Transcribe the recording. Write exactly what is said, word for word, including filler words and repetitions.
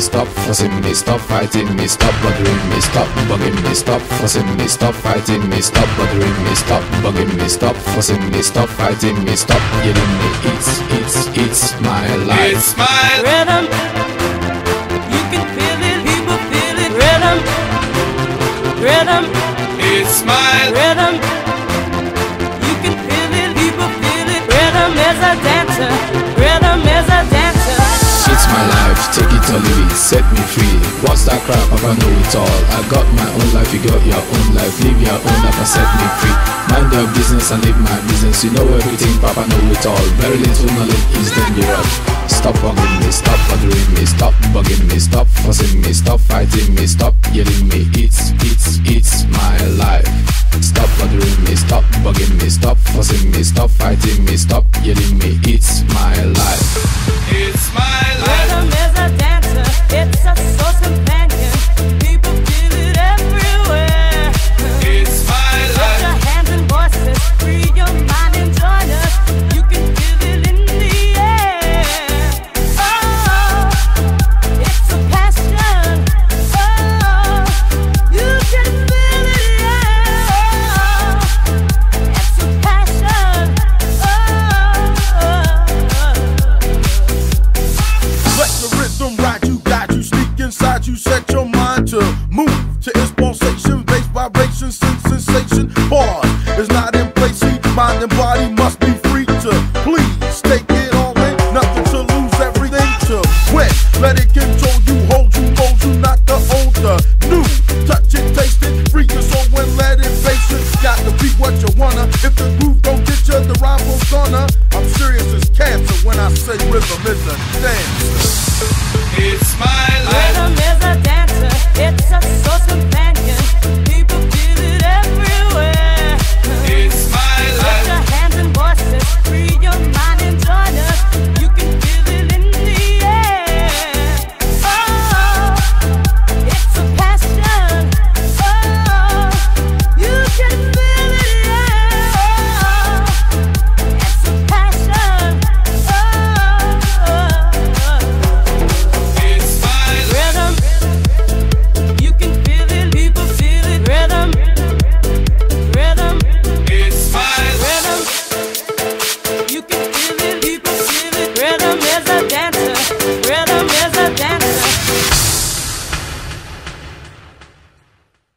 Stop fussing me, stop fighting me, stop bothering me, stop bugging me, stop fussing me, stop fighting me, stop bothering me, stop bugging me, stop fussing me, stop fighting me, stop yelling me. It's, it's, it's my life. It's my rhythm. You can feel it, people feel it. Rhythm, rhythm. It's my rhythm. You can feel it, people feel it. Rhythm is a dancer. Rhythm is a dancer. It's my life, take it or leave it, set me free. What's that crap? I know it all. I got my own life, you got your own life. Live your own life and set me free. Mind your business and live my business. You know everything, Papa know it all. Very little knowledge is dangerous. Stop bugging me, stop bothering me, stop bugging me, stop fussing me, stop fighting me, stop yelling me. It's, it's, it's my life. Stop bothering me, stop bugging me, stop fussing me, stop fighting me, stop yelling me. It's my life. It's my life. Rhythm is a dancer, it's a source companion. People feel it everywhere. It's my life. Put your hands and voices, free your mind and join us. You can feel it in the air. Oh, it's a passion. Oh, you can feel it in the air. Oh, it's a passion. Oh, let the rhythm ride you, guide you, sneak inside you, set your mind to move to its pulsation, bass vibration, sensation. Pause is not in place. See, mind and body must be free to please take it all in. Nothing to lose, everything to win. Let it control you, hold you, mold you, not the old, the new. Touch it, taste it, free your soul and let it face it. Got to be what you wanna. If the groove don't get you, the rival's gonna. I'm serious as cancer when I say rhythm is a dance.